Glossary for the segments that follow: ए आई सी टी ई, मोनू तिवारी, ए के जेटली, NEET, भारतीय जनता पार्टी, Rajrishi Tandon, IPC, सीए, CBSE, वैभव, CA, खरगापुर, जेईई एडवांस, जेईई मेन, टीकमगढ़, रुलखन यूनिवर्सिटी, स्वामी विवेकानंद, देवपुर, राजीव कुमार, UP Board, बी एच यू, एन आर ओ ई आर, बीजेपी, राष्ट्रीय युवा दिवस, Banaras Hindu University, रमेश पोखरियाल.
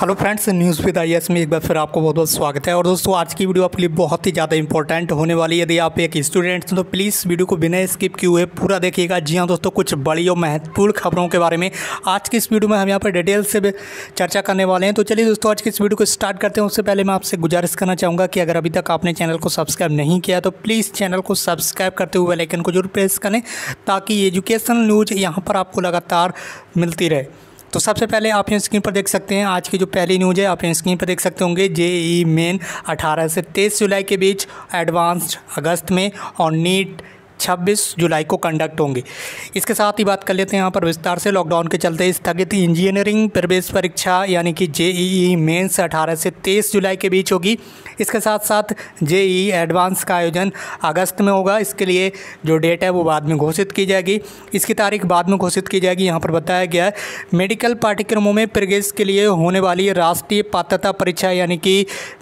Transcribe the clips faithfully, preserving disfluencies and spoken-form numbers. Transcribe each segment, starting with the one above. Hello friends, news with IAS में एक बार फिर आपको बहुत बहुत स्वागत है। और दोस्तों, आज की वीडियो आपके लिए बहुत ही ज़्यादा इंपॉर्टेंट होने वाली है। यदि आप एक स्टूडेंट हैं तो प्लीज़ वीडियो को बिना स्किप किए हुए पूरा देखिएगा। जी हाँ दोस्तों, कुछ बड़ी और महत्वपूर्ण खबरों के बारे में आज की इस वीडियो में हम यहाँ पर डिटेल से चर्चा करने वाले हैं। तो चलिए दोस्तों, आज की इस वीडियो को स्टार्ट करते हैं। उससे पहले मैं आपसे गुजारिश करना चाहूँगा कि अगर अभी तक आपने चैनल को सब्सक्राइब नहीं किया तो प्लीज़ चैनल को सब्सक्राइब करते हुए बेल आइकन को जरूर प्रेस करें ताकि एजुकेशनल न्यूज़ यहाँ पर आपको लगातार मिलती रहे। तो सबसे पहले आप यहाँ स्क्रीन पर देख सकते हैं, आज की जो पहली न्यूज़ है आप यहाँ स्क्रीन पर देख सकते होंगे। जेईई मेन अठारह से तेईस जुलाई के बीच, एडवांस्ड अगस्त में और नीट छब्बीस जुलाई को कंडक्ट होंगे। इसके साथ ही बात कर लेते हैं यहाँ पर विस्तार से। लॉकडाउन के चलते स्थगित इंजीनियरिंग प्रवेश परीक्षा यानी कि जेईई मेंस अठारह से तेईस जुलाई के बीच होगी। इसके साथ साथ जेईई एडवांस का आयोजन अगस्त में होगा। इसके लिए जो डेट है वो बाद में घोषित की जाएगी, इसकी तारीख बाद में घोषित की जाएगी। यहाँ पर बताया गया है मेडिकल पाठ्यक्रमों में प्रवेश के लिए होने वाली राष्ट्रीय पात्रता परीक्षा यानी कि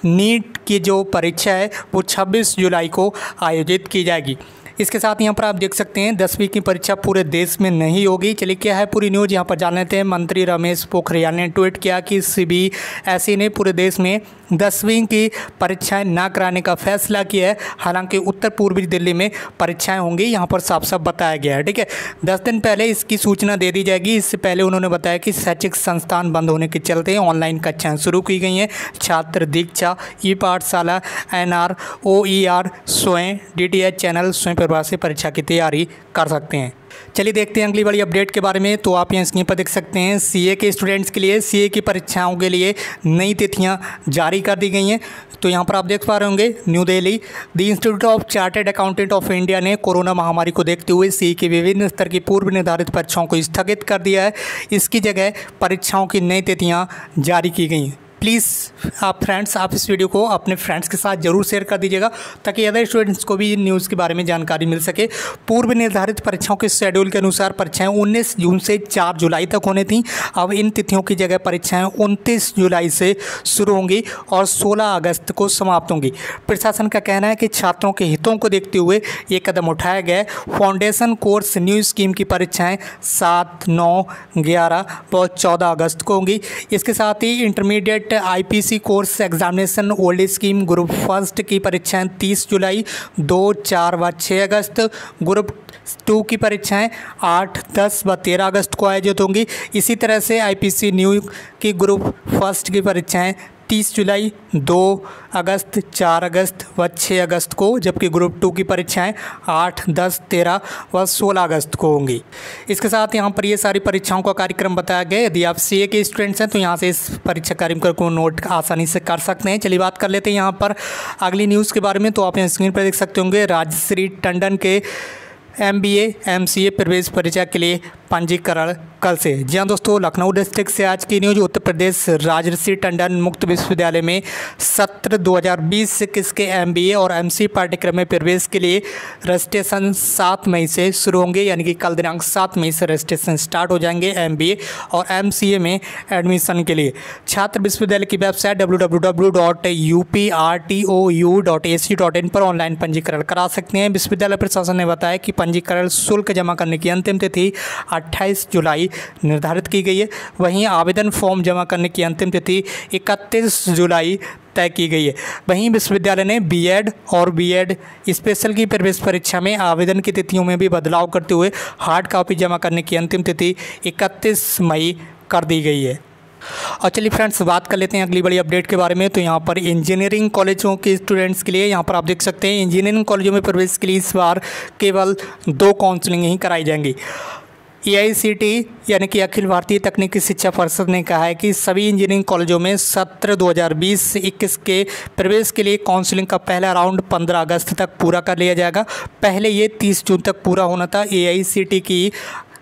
नीट की जो परीक्षा है वो छब्बीस जुलाई को आयोजित की जाएगी। इसके साथ यहाँ पर आप देख सकते हैं दसवीं की परीक्षा पूरे देश में नहीं होगी। चलिए क्या है पूरी न्यूज़ यहाँ पर जान लेते हैं। मंत्री रमेश पोखरियाल ने ट्वीट किया कि सीबीएसई ने पूरे देश में दसवीं की परीक्षाएं ना कराने का फैसला किया है। हालांकि उत्तर पूर्वी दिल्ली में परीक्षाएं होंगी, यहाँ पर साफ साफ बताया गया है। ठीक है, दस दिन पहले इसकी सूचना दे दी जाएगी। इससे पहले उन्होंने बताया कि शैक्षिक संस्थान बंद होने के चलते ऑनलाइन कक्षाएँ शुरू की गई हैं। छात्र Diksha, e Pathshala, एन आर ओ ई आर, Swayam D T H channel स्वयं से परीक्षा की तैयारी कर सकते हैं। चलिए देखते हैं अगली बड़ी अपडेट के बारे में। तो आप यहाँ स्क्रीन पर देख सकते हैं सीए के स्टूडेंट्स के लिए सीए की परीक्षाओं के लिए नई तिथियां जारी कर दी गई हैं। तो यहाँ पर आप देख पा रहे होंगे New Delhi, the Institute of Chartered Accountant of India ने कोरोना महामारी को देखते हुए सीए के विभिन्न स्तर की पूर्व निर्धारित परीक्षाओं को स्थगित कर दिया है। इसकी जगह परीक्षाओं की नई तिथियाँ जारी की गई हैं। प्लीज़ आप फ्रेंड्स, आप इस वीडियो को अपने फ्रेंड्स के साथ जरूर शेयर कर दीजिएगा ताकि अदर स्टूडेंट्स को भी इन न्यूज़ के बारे में जानकारी मिल सके। पूर्व निर्धारित परीक्षाओं के शेड्यूल के अनुसार परीक्षाएं उन्नीस जून से चार जुलाई तक होनी थी। अब इन तिथियों की जगह परीक्षाएं उनतीस जुलाई से शुरू होंगी और सोलह अगस्त को समाप्त होंगी। प्रशासन का कहना है कि छात्रों के हितों को देखते हुए ये कदम उठाया गया है। फाउंडेशन कोर्स न्यू स्कीम की परीक्षाएँ सात नौ ग्यारह व चौदह अगस्त को होंगी। इसके साथ ही intermediate IPC course examination old scheme group first की परीक्षाएं तीस जुलाई, दो, चार व छह अगस्त। ग्रुप टू की परीक्षाएं आठ, दस व तेरह अगस्त को आयोजित होंगी। इसी तरह से आईपीसी न्यू की ग्रुप फर्स्ट की परीक्षाएं तीस जुलाई, दो अगस्त, चार अगस्त व छह अगस्त को, जबकि ग्रुप टू की परीक्षाएं आठ, दस, तेरह व सोलह अगस्त को होंगी। इसके साथ यहाँ पर ये सारी परीक्षाओं का कार्यक्रम बताया गया। यदि आप सीए के स्टूडेंट्स हैं तो यहाँ से इस परीक्षा कार्यक्रम को नोट आसानी से कर सकते हैं। चलिए बात कर लेते हैं यहाँ पर अगली न्यूज़ के बारे में। तो आप यहाँ स्क्रीन पर देख सकते होंगे राजश्री टंडन के M B A M C A प्रवेश परीक्षा के लिए पंजीकरण कल से। जी हाँ दोस्तों, लखनऊ डिस्ट्रिक्ट से आज की न्यूज। उत्तर प्रदेश राजऋषि टंडन मुक्त विश्वविद्यालय में सत्र दो हज़ार बीस इक्कीस के एम बी ए और एम सी पाठ्यक्रम में प्रवेश के लिए रजिस्ट्रेशन सात मई से शुरू होंगे। यानी कि कल दिनांक सात मई से रजिस्ट्रेशन स्टार्ट हो जाएंगे एम बी ए और एम सी ए में एडमिशन के लिए। छात्र विश्वविद्यालय की website W W W dot U P R T O U dot A C dot in पर ऑनलाइन पंजीकरण करा सकते हैं। विश्वविद्यालय प्रशासन ने बताया कि पंजीकरण शुल्क जमा करने की अंतिम तिथि अट्ठाईस जुलाई निर्धारित की गई है। वहीं आवेदन फॉर्म जमा करने की अंतिम तिथि इकतीस जुलाई तय की गई है। वहीं विश्वविद्यालय ने बीएड और बीएड स्पेशल की प्रवेश परीक्षा में आवेदन की तिथियों में भी बदलाव करते हुए हार्ड कॉपी जमा करने की अंतिम तिथि इकतीस मई कर दी गई है। और चलिए फ्रेंड्स, बात कर लेते हैं अगली बड़ी अपडेट के बारे में। तो यहाँ पर इंजीनियरिंग कॉलेजों के स्टूडेंट्स के लिए यहाँ पर आप देख सकते हैं इंजीनियरिंग कॉलेजों में प्रवेश के लिए इस बार केवल दो काउंसलिंग ही कराई जाएंगी। ए आई सी टी ई यानी कि अखिल भारतीय तकनीकी शिक्षा परिषद ने कहा है कि सभी इंजीनियरिंग कॉलेजों में सत्र दो हज़ार बीस इक्कीस के प्रवेश के लिए काउंसलिंग का पहला राउंड पंद्रह अगस्त तक पूरा कर लिया जाएगा। पहले ये तीस जून तक पूरा होना था। ए आई सी टी ई की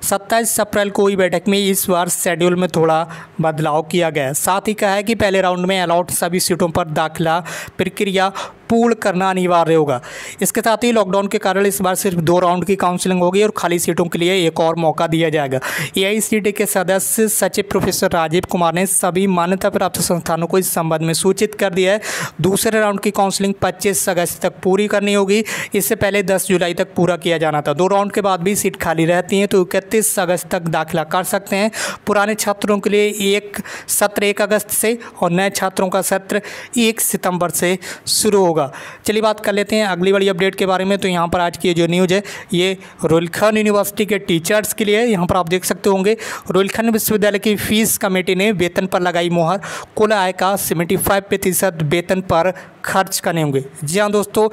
सत्ताईस अप्रैल को हुई बैठक में इस बार शेड्यूल में थोड़ा बदलाव किया गया। साथ ही कहा है कि पहले राउंड में अलाउड सभी सीटों पर दाखिला प्रक्रिया पूर्ण करना अनिवार्य होगा। इसके साथ ही लॉकडाउन के कारण इस बार सिर्फ दो राउंड की काउंसलिंग होगी और खाली सीटों के लिए एक और मौका दिया जाएगा। ए आई सी टी ई के सदस्य सचिव प्रोफेसर राजीव कुमार ने सभी मान्यता प्राप्त संस्थानों को इस संबंध में सूचित कर दिया है। दूसरे राउंड की काउंसलिंग पच्चीस अगस्त तक पूरी करनी होगी, इससे पहले दस जुलाई तक पूरा किया जाना था। दो राउंड के बाद भी सीट खाली रहती है तो इकतीस अगस्त तक दाखिला कर सकते हैं। पुराने छात्रों के लिए एक सत्र एक अगस्त से और नए छात्रों का सत्र एक सितंबर से शुरू होगा। चलिए बात कर लेते हैं अगली बड़ी अपडेट के बारे में। तो यहाँ पर आज की जो न्यूज़ है ये रुलखन यूनिवर्सिटी के टीचर्स के लिए है। यहाँ पर आप देख सकते होंगे रुलखन विश्वविद्यालय की फीस कमेटी ने वेतन पर लगाई मोहर, कुल आय का सेवेंटी फाइव प्रतिशत वेतन पर खर्च करने होंगे। जी हाँ दोस्तों,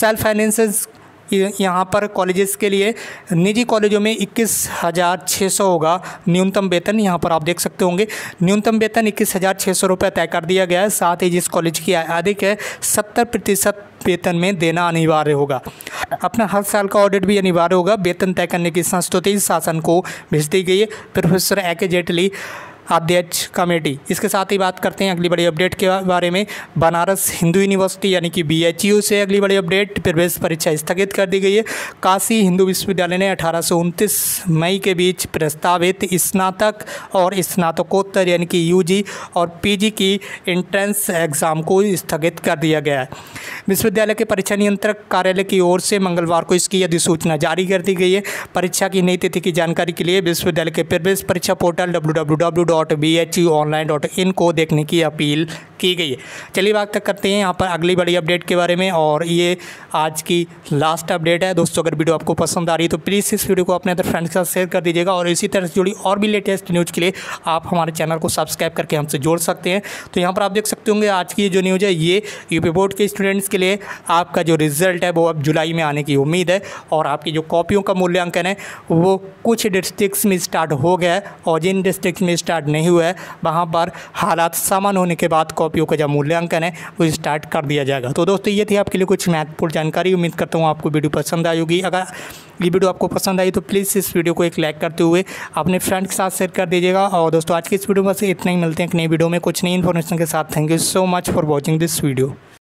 सेल्फ फाइनेंस यहाँ पर कॉलेजेस के लिए निजी कॉलेजों में इक्कीस हज़ार छः सौ होगा न्यूनतम वेतन। यहाँ पर आप देख सकते होंगे न्यूनतम वेतन इक्कीस हज़ार छः सौ रुपये तय कर दिया गया है। साथ ही जिस कॉलेज की आय अधिक है सत्तर प्रतिशत वेतन में देना अनिवार्य होगा। अपना हर साल का ऑडिट भी अनिवार्य होगा। वेतन तय करने की संस्तुति शासन को भेज दी गई है, प्रोफेसर ए के जेटली अध्यक्ष कमेटी। इसके साथ ही बात करते हैं अगली बड़ी अपडेट के बारे में। बनारस हिंदू यूनिवर्सिटी यानी कि बी एच यू से अगली बड़ी अपडेट, प्रवेश परीक्षा स्थगित कर दी गई है। काशी हिंदू विश्वविद्यालय ने अठारह से उनतीस मई के बीच प्रस्तावित स्नातक और स्नातकोत्तर यानी कि यू जी और पी जी की एंट्रेंस एग्ज़ाम को स्थगित कर दिया गया है। विश्वविद्यालय के परीक्षा नियंत्रक कार्यालय की ओर से मंगलवार को इसकी अधिसूचना जारी कर दी गई है। परीक्षा की नई तिथि की जानकारी के लिए विश्वविद्यालय के प्रवेश परीक्षा portal W dot बी एच यू online dot in को देखने की अपील की गई है। चलिए बात करते हैं यहाँ पर अगली बड़ी अपडेट के बारे में और ये आज की लास्ट अपडेट है दोस्तों। अगर वीडियो आपको पसंद आ रही है तो प्लीज़ इस वीडियो को अपने अदर फ्रेंड्स के साथ शेयर कर दीजिएगा और इसी तरह से जुड़ी और भी लेटेस्ट न्यूज़ के लिए आप हमारे चैनल को सब्सक्राइब करके हमसे जोड़ सकते हैं। तो यहाँ पर आप देख सकते होंगे आज की जो न्यूज़ है ये यूपी बोर्ड के स्टूडेंट्स के लिए आपका जो रिजल्ट है वो अब जुलाई में आने की उम्मीद है और आपकी जो कॉपियों का मूल्यांकन है वो कुछ डिस्ट्रिक्ट्स में स्टार्ट हो गया है और जिन डिस्ट्रिक्ट में स्टार्ट नहीं हुआ है वहाँ पर हालात सामान्य होने के बाद कॉपियों का जो मूल्यांकन है वो स्टार्ट कर दिया जाएगा। तो दोस्तों ये थी आपके लिए कुछ महत्वपूर्ण जानकारी। उम्मीद करता हूँ आपको वीडियो पसंद आई होगी। अगर ये वीडियो आपको पसंद आई तो प्लीज़ इस वीडियो को एक लाइक करते हुए अपने फ्रेंड के साथ शेयर कर दीजिएगा। और दोस्तों आज की इस वीडियो में बस इतना ही। मिलते हैं एक नई वीडियो में कुछ नई इन्फॉर्मेशन के साथ। Thank you so much for watching this video.